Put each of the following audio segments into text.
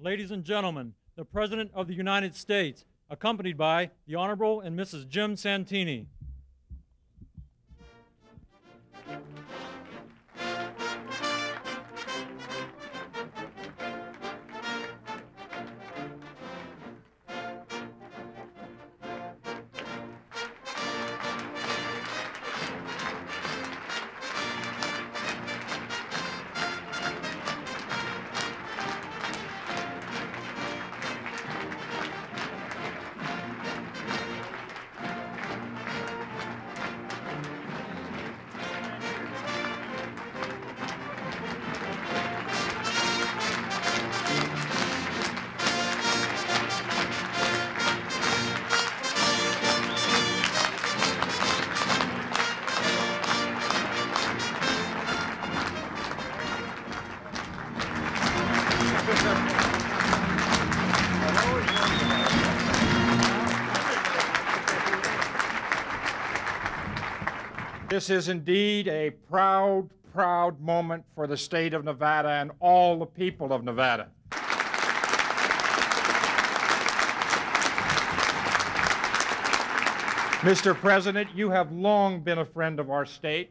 Ladies and gentlemen, the President of the United States, accompanied by the Honorable and Mrs. Jim Santini. This is indeed a proud, proud moment for the state of Nevada and all the people of Nevada. Mr. President, you have long been a friend of our state.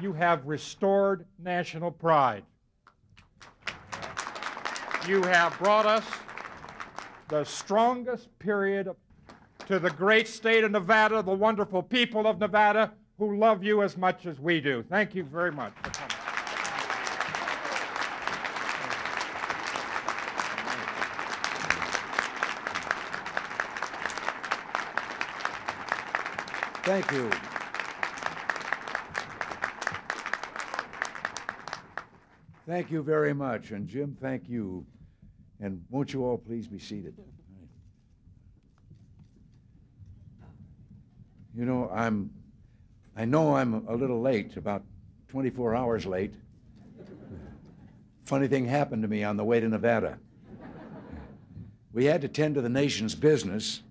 You have restored national pride. You have brought us the strongest period of to the great state of Nevada, the wonderful people of Nevada, who love you as much as we do. Thank you very much for coming. Thank you. Thank you very much. And Jim, thank you. And won't you all please be seated? You know, I know I'm a little late, about 24 hours late. Funny thing happened to me on the way to Nevada. We had to tend to the nation's business,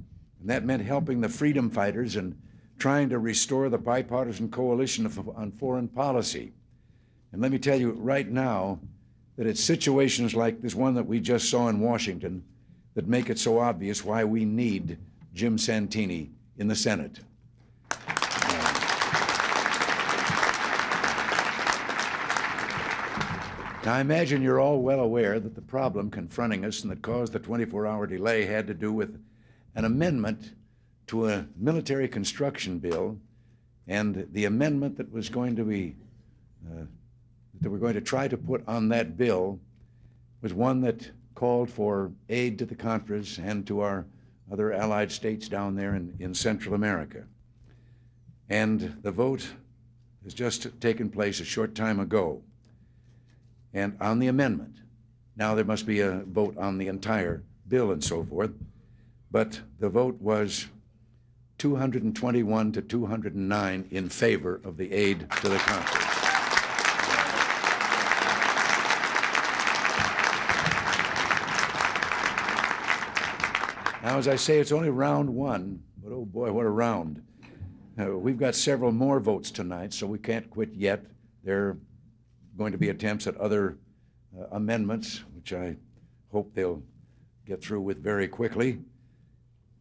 and that meant helping the freedom fighters and trying to restore the bipartisan coalition on foreign policy. And let me tell you right now that it's situations like this one that we just saw in Washington that make it so obvious why we need Jim Santini in the Senate. Now, I imagine you're all well aware that the problem confronting us and that caused the 24-hour delay had to do with an amendment to a military construction bill, and the amendment that was going to be, that we're going to try to put on that bill was one that called for aid to the Contras and to our other allied states down there in Central America. And the vote has just taken place a short time ago. And on the amendment, now there must be a vote on the entire bill and so forth, but the vote was 221 to 209 in favor of the aid to the Congress. Now, as I say, it's only round one, but oh boy, what a round. We've got several more votes tonight, so we can't quit yet. They're going to be attempts at other amendments, which I hope they'll get through with very quickly.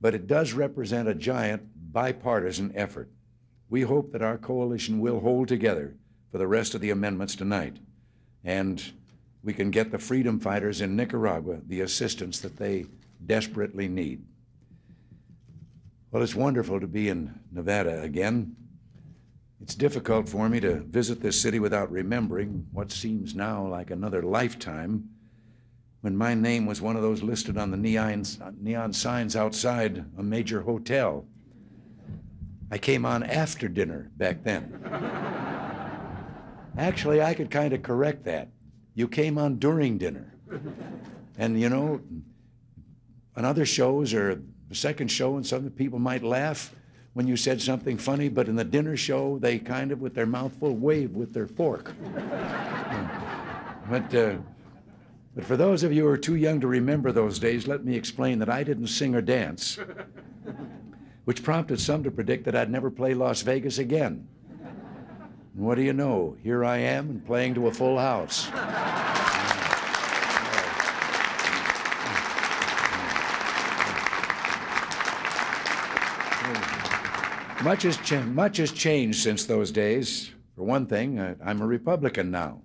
But it does represent a giant bipartisan effort. We hope that our coalition will hold together for the rest of the amendments tonight, and we can get the freedom fighters in Nicaragua the assistance that they desperately need. Well, it's wonderful to be in Nevada again. It's difficult for me to visit this city without remembering what seems now like another lifetime when my name was one of those listed on the neon signs outside a major hotel. I came on after dinner back then. Actually, I could kind of correct that. You came on during dinner. And you know, on other shows or the second show and some people might laugh when you said something funny, but in the dinner show, they kind of, with their mouth full, wave with their fork. But for those of you who are too young to remember those days, let me explain that I didn't sing or dance, which prompted some to predict that I'd never play Las Vegas again. And what do you know? Here I am and playing to a full house. Much has changed since those days. For one thing, I'm a Republican now.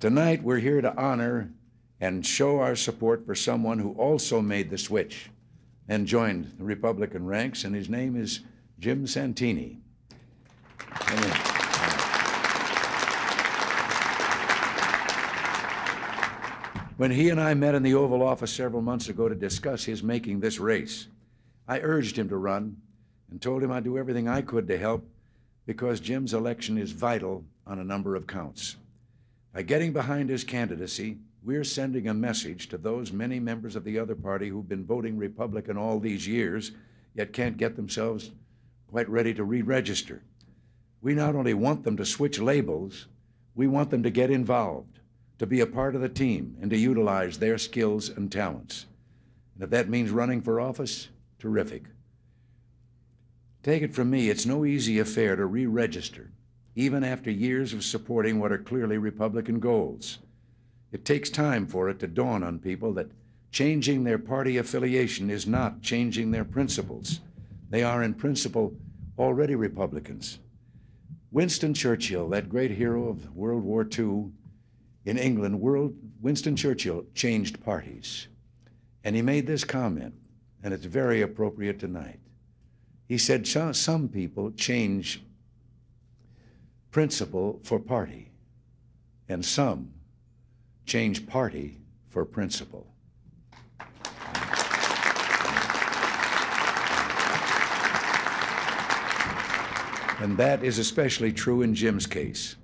Tonight, we're here to honor and show our support for someone who also made the switch and joined the Republican ranks, and his name is Jim Santini. When he and I met in the Oval Office several months ago to discuss his making this race, I urged him to run and told him I'd do everything I could to help because Jim's election is vital on a number of counts. By getting behind his candidacy, we're sending a message to those many members of the other party who've been voting Republican all these years, yet can't get themselves quite ready to re-register. We not only want them to switch labels, we want them to get involved, to be a part of the team, and to utilize their skills and talents. And if that means running for office, terrific. Take it from me, it's no easy affair to re-register, even after years of supporting what are clearly Republican goals. It takes time for it to dawn on people that changing their party affiliation is not changing their principles. They are, in principle, already Republicans. Winston Churchill, that great hero of World War II, in England, Winston Churchill changed parties, and he made this comment, and it's very appropriate tonight. He said, some people change principle for party, and some change party for principle. And that is especially true in Jim's case.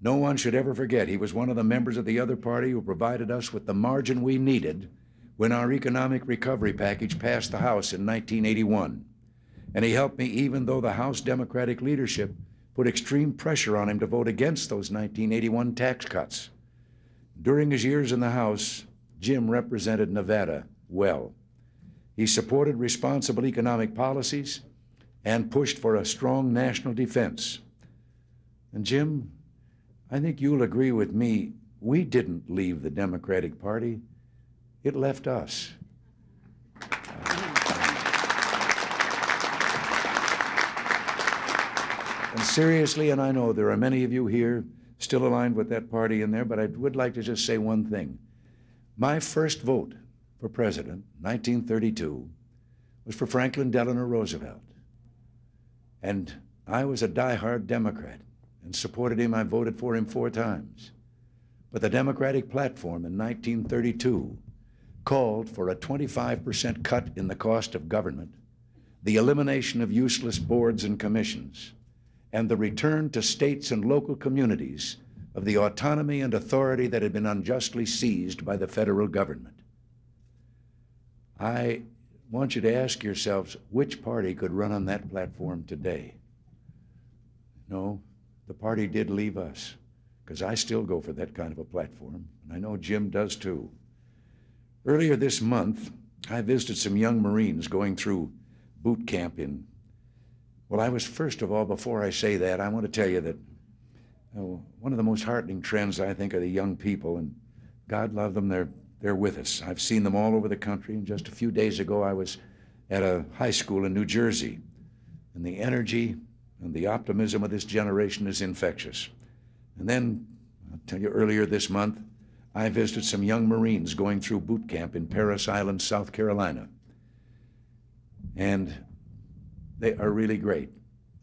No one should ever forget he was one of the members of the other party who provided us with the margin we needed when our economic recovery package passed the House in 1981. And he helped me even though the House Democratic leadership put extreme pressure on him to vote against those 1981 tax cuts. During his years in the House, Jim represented Nevada well. He supported responsible economic policies and pushed for a strong national defense. And Jim, I think you'll agree with me, we didn't leave the Democratic Party. It left us. And seriously, and I know there are many of you here still aligned with that party in there, but I would like to just say one thing. My first vote for president, 1932, was for Franklin Delano Roosevelt. And I was a diehard Democrat and supported him. I voted for him 4 times. But the Democratic platform in 1932 called for a 25% cut in the cost of government, the elimination of useless boards and commissions, and the return to states and local communities of the autonomy and authority that had been unjustly seized by the federal government. I want you to ask yourselves, which party could run on that platform today? No. The party did leave us, because I still go for that kind of a platform, and I know Jim does too. Earlier this month, I visited some young Marines going through boot camp in, well, I was, first of all, before I say that, I want to tell you that one of the most heartening trends, I think, are the young people, and God love them, they're with us. I've seen them all over the country, and just a few days ago, I was at a high school in New Jersey, and the energy and the optimism of this generation is infectious. And then, I'll tell you, earlier this month, I visited some young Marines going through boot camp in Parris Island, South Carolina. And they are really great.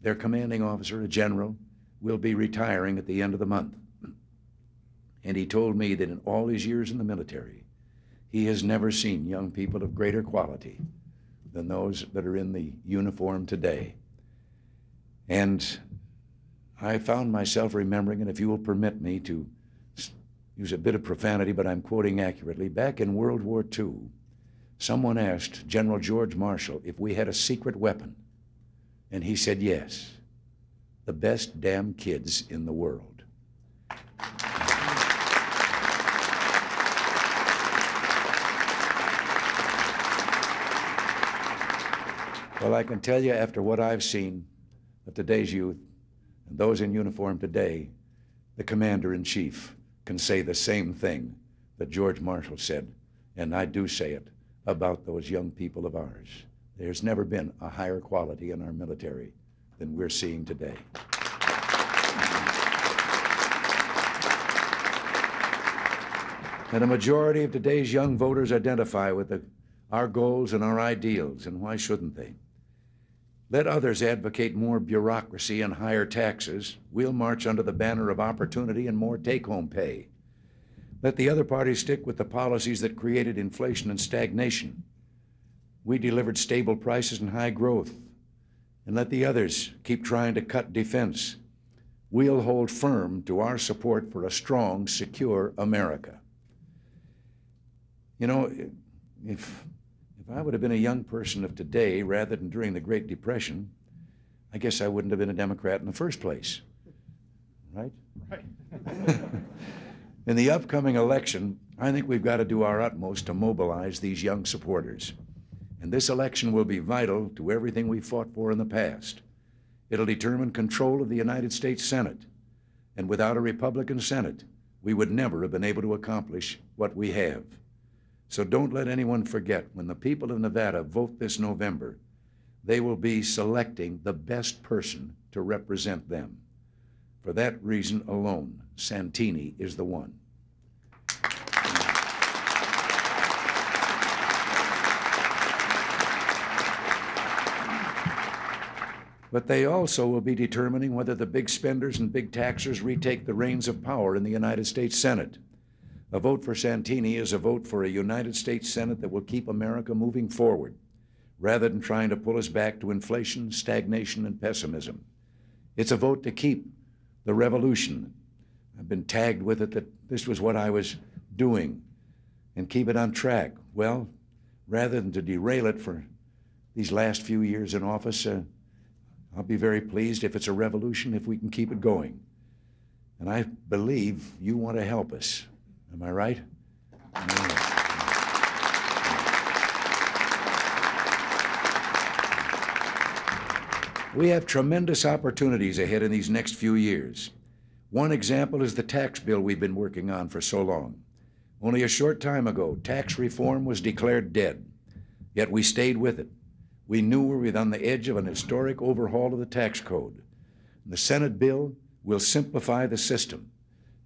Their commanding officer, a general, will be retiring at the end of the month. And he told me that in all his years in the military, he has never seen young people of greater quality than those that are in the uniform today. And I found myself remembering, and if you will permit me to use a bit of profanity, but I'm quoting accurately, back in World War II, someone asked General George Marshall if we had a secret weapon, and he said yes, the best damn kids in the world. Well, I can tell you after what I've seen, of today's youth, and those in uniform today, the commander-in-chief can say the same thing that George Marshall said, and I do say it, about those young people of ours. There's never been a higher quality in our military than we're seeing today. And a majority of today's young voters identify with our goals and our ideals, and why shouldn't they? Let others advocate more bureaucracy and higher taxes. We'll march under the banner of opportunity and more take-home pay. Let the other party stick with the policies that created inflation and stagnation. We delivered stable prices and high growth. And let the others keep trying to cut defense. We'll hold firm to our support for a strong, secure America. You know, if I would have been a young person of today rather than during the Great Depression, I guess I wouldn't have been a Democrat in the first place. Right? Right. In the upcoming election, I think we've got to do our utmost to mobilize these young supporters. And this election will be vital to everything we fought for in the past. It'll determine control of the United States Senate. And without a Republican Senate, we would never have been able to accomplish what we have. So don't let anyone forget, when the people of Nevada vote this November, they will be selecting the best person to represent them. For that reason alone, Santini is the one. But they also will be determining whether the big spenders and big taxers retake the reins of power in the United States Senate. A vote for Santini is a vote for a United States Senate that will keep America moving forward, rather than trying to pull us back to inflation, stagnation, and pessimism. It's a vote to keep the revolution. I've been tagged with it that this was what I was doing, and keep it on track. Well, rather than to derail it for these last few years in office, I'll be very pleased if it's a revolution, if we can keep it going. And I believe you want to help us. Am I right? We have tremendous opportunities ahead in these next few years. One example is the tax bill we've been working on for so long. Only a short time ago, tax reform was declared dead, yet we stayed with it. We knew we were on the edge of an historic overhaul of the tax code. The Senate bill will simplify the system.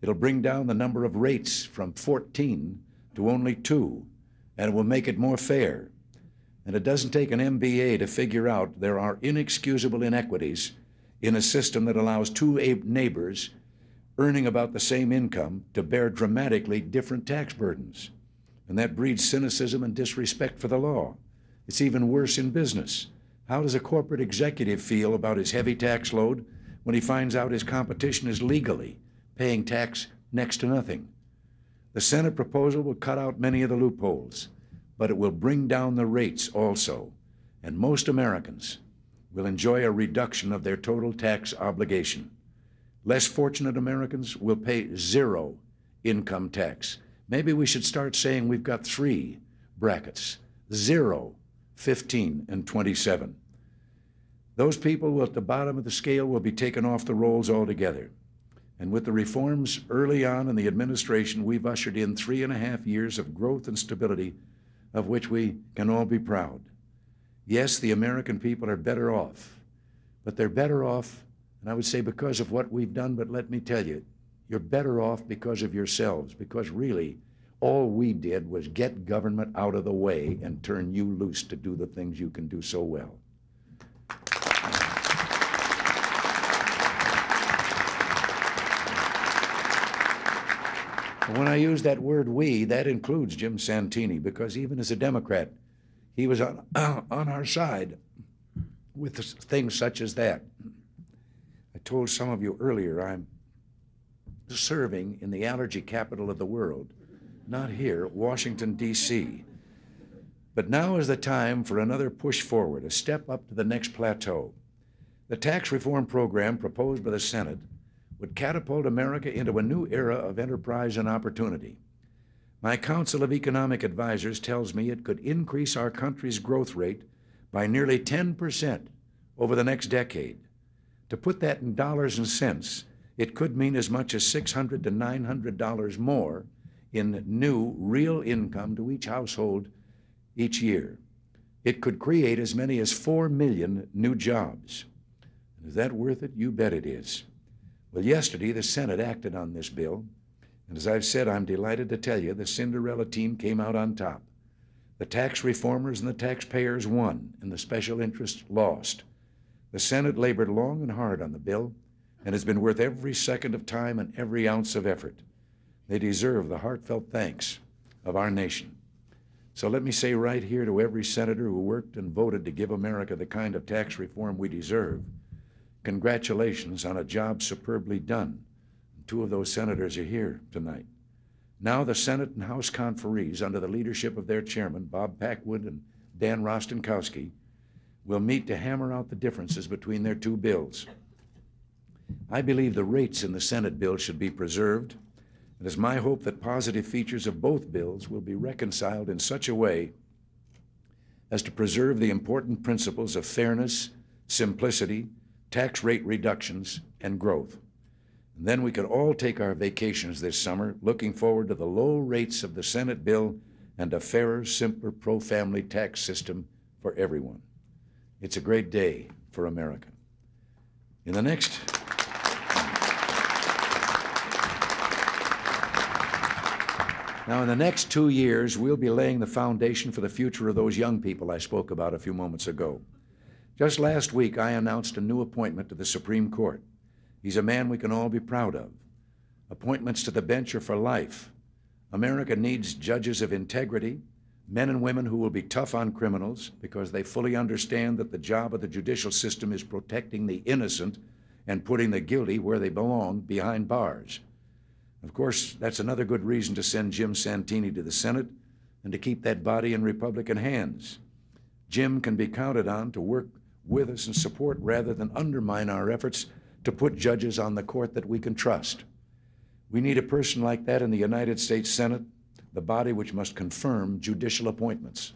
It'll bring down the number of rates from 14 to only 2, and it will make it more fair. And it doesn't take an MBA to figure out there are inexcusable inequities in a system that allows two neighbors earning about the same income to bear dramatically different tax burdens. And that breeds cynicism and disrespect for the law. It's even worse in business. How does a corporate executive feel about his heavy tax load when he finds out his competition is legally paying tax next to nothing? The Senate proposal will cut out many of the loopholes, but it will bring down the rates also, and most Americans will enjoy a reduction of their total tax obligation. Less fortunate Americans will pay 0 income tax. Maybe we should start saying we've got 3 brackets, 0, 15, and 27. Those people who at the bottom of the scale will be taken off the rolls altogether. And with the reforms early on in the administration, we've ushered in 3.5 years of growth and stability of which we can all be proud. Yes, the American people are better off, but they're better off, and I would say because of what we've done, but let me tell you, you're better off because of yourselves, because really, all we did was get government out of the way and turn you loose to do the things you can do so well. And when I use that word we, that includes Jim Santini, because even as a Democrat, he was on our side with things such as that. I told some of you earlier, I'm serving in the allergy capital of the world, not here, Washington, D.C. But now is the time for another push forward, a step up to the next plateau. The tax reform program proposed by the Senate would catapult America into a new era of enterprise and opportunity. My Council of Economic Advisors tells me it could increase our country's growth rate by nearly 10% over the next decade. To put that in dollars and cents, it could mean as much as $600 to $900 more in new real income to each household each year. It could create as many as 4 million new jobs. Is that worth it? You bet it is. Well, yesterday the Senate acted on this bill, and as I've said, I'm delighted to tell you the Cinderella team came out on top. The tax reformers and the taxpayers won, and the special interests lost. The Senate labored long and hard on the bill, and it's been worth every second of time and every ounce of effort. They deserve the heartfelt thanks of our nation. So let me say right here to every senator who worked and voted to give America the kind of tax reform we deserve, congratulations on a job superbly done. Two of those senators are here tonight. Now the Senate and House conferees, under the leadership of their chairman, Bob Packwood and Dan Rostenkowski, will meet to hammer out the differences between their two bills. I believe the rates in the Senate bill should be preserved, and it's my hope that positive features of both bills will be reconciled in such a way as to preserve the important principles of fairness, simplicity, tax rate reductions, and growth. And then we could all take our vacations this summer, looking forward to the low rates of the Senate bill and a fairer, simpler, pro-family tax system for everyone. It's a great day for America. In the next... Now, in the next 2 years, we'll be laying the foundation for the future of those young people I spoke about a few moments ago. Just last week, I announced a new appointment to the Supreme Court. He's a man we can all be proud of. Appointments to the bench are for life. America needs judges of integrity, men and women who will be tough on criminals because they fully understand that the job of the judicial system is protecting the innocent and putting the guilty where they belong, behind bars. Of course, that's another good reason to send Jim Santini to the Senate and to keep that body in Republican hands. Jim can be counted on to work with us and support rather than undermine our efforts to put judges on the court that we can trust. We need a person like that in the United States Senate, the body which must confirm judicial appointments.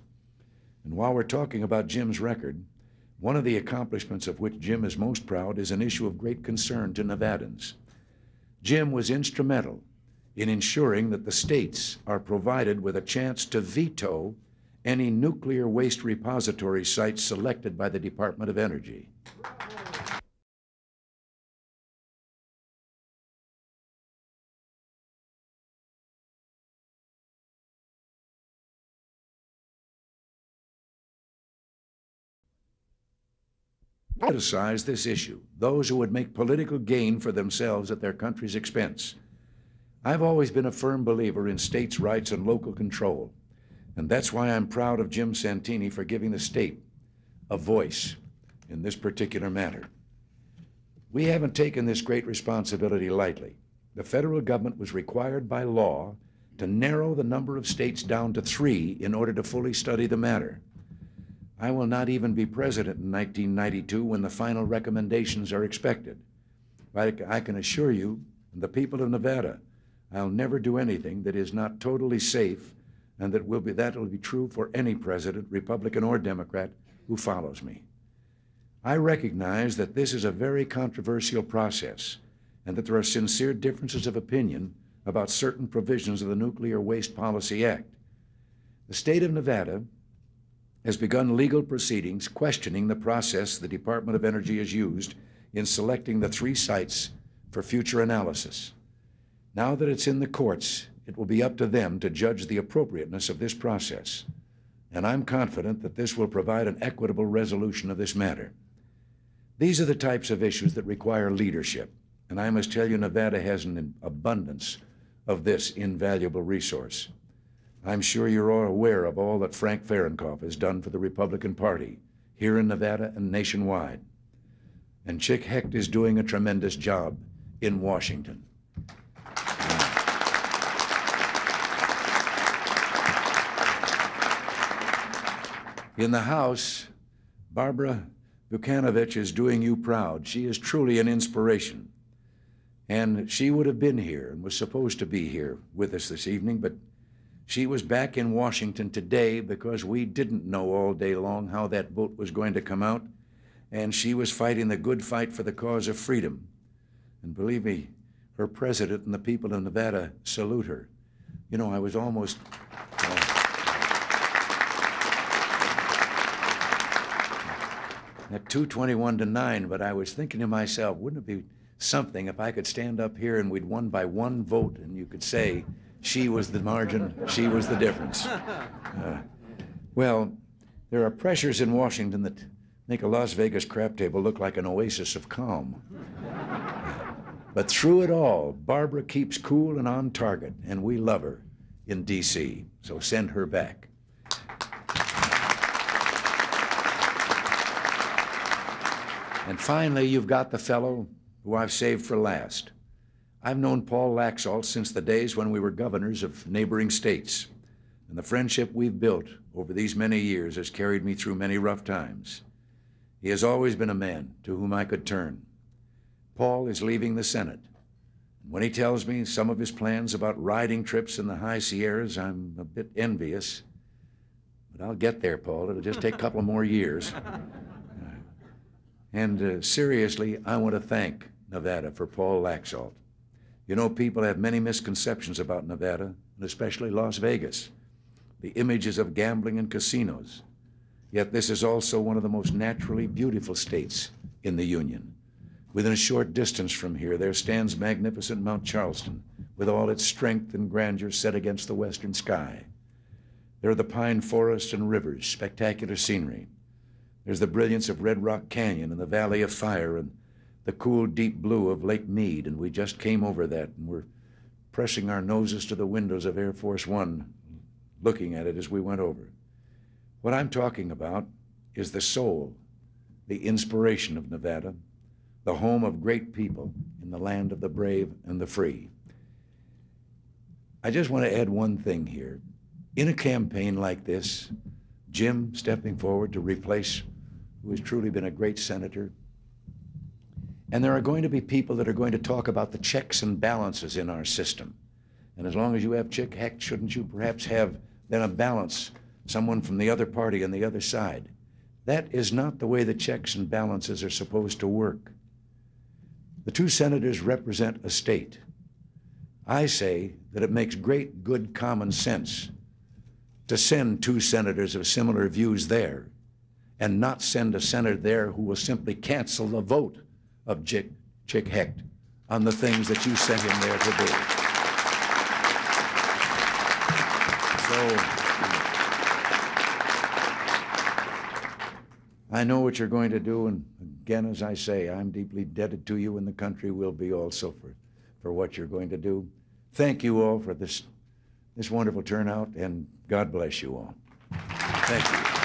And while we're talking about Jim's record, one of the accomplishments of which Jim is most proud is an issue of great concern to Nevadans. Jim was instrumental in ensuring that the states are provided with a chance to veto any nuclear waste repository site selected by the Department of Energy. Criticize this issue, those who would make political gain for themselves at their country's expense. I've always been a firm believer in states' rights and local control, and that's why I'm proud of Jim Santini for giving the state a voice in this particular matter. We haven't taken this great responsibility lightly. The federal government was required by law to narrow the number of states down to 3 in order to fully study the matter. I will not even be president in 1992 when the final recommendations are expected. But I can assure you, the people of Nevada, I'll never do anything that is not totally safe, and that will be true for any president, Republican or Democrat, who follows me. I recognize that this is a very controversial process, and that there are sincere differences of opinion about certain provisions of the Nuclear Waste Policy Act. The state of Nevada has begun legal proceedings questioning the process the Department of Energy has used in selecting the 3 sites for future analysis. Now that it's in the courts, it will be up to them to judge the appropriateness of this process. And I'm confident that this will provide an equitable resolution of this matter. These are the types of issues that require leadership. And I must tell you, Nevada has an abundance of this invaluable resource. I'm sure you're all aware of all that Frank Fahrenkopf has done for the Republican Party, here in Nevada and nationwide. And Chick Hecht is doing a tremendous job in Washington. In the House, Barbara Vucanovich is doing you proud. She is truly an inspiration. And she would have been here and was supposed to be here with us this evening, but she was back in Washington today because we didn't know all day long how that vote was going to come out, and she was fighting the good fight for the cause of freedom. And believe me, her president and the people of Nevada salute her. You know, I was almost... at 2:21 to 9, but I was thinking to myself, wouldn't it be something if I could stand up here and we'd won by one vote and you could say, she was the margin, she was the difference. Well, there are pressures in Washington that make a Las Vegas crap table look like an oasis of calm. But through it all, Barbara keeps cool and on target, and we love her in D.C., so send her back. And finally, you've got the fellow who I've saved for last. I've known Paul Laxalt since the days when we were governors of neighboring states. And the friendship we've built over these many years has carried me through many rough times. He has always been a man to whom I could turn. Paul is leaving the Senate. When he tells me some of his plans about riding trips in the high Sierras, I'm a bit envious. But I'll get there, Paul. It'll just take a couple more years. And seriously, I want to thank Nevada for Paul Laxalt. You know, people have many misconceptions about Nevada, and especially Las Vegas. The images of gambling and casinos. Yet this is also one of the most naturally beautiful states in the Union. Within a short distance from here, there stands magnificent Mount Charleston, with all its strength and grandeur set against the western sky. There are the pine forests and rivers, spectacular scenery. There's the brilliance of Red Rock Canyon and the Valley of Fire and the cool deep blue of Lake Mead, and we just came over that, and we're pressing our noses to the windows of Air Force One, looking at it as we went over. What I'm talking about is the soul, the inspiration of Nevada, the home of great people in the land of the brave and the free. I just want to add one thing here. In a campaign like this, Jim stepping forward to replace who has truly been a great senator. And there are going to be people that are going to talk about the checks and balances in our system. And as long as you have Chick Hecht, shouldn't you perhaps have then a balance, someone from the other party on the other side? That is not the way the checks and balances are supposed to work. The two senators represent a state. I say that it makes great good common sense to send two senators of similar views there and not send a senator there who will simply cancel the vote of Chick Hecht on the things that you sent him there to do. So I know what you're going to do, and again, as I say, I'm deeply indebted to you, and the country will be also for what you're going to do. Thank you all for this wonderful turnout, and God bless you all. Thank you.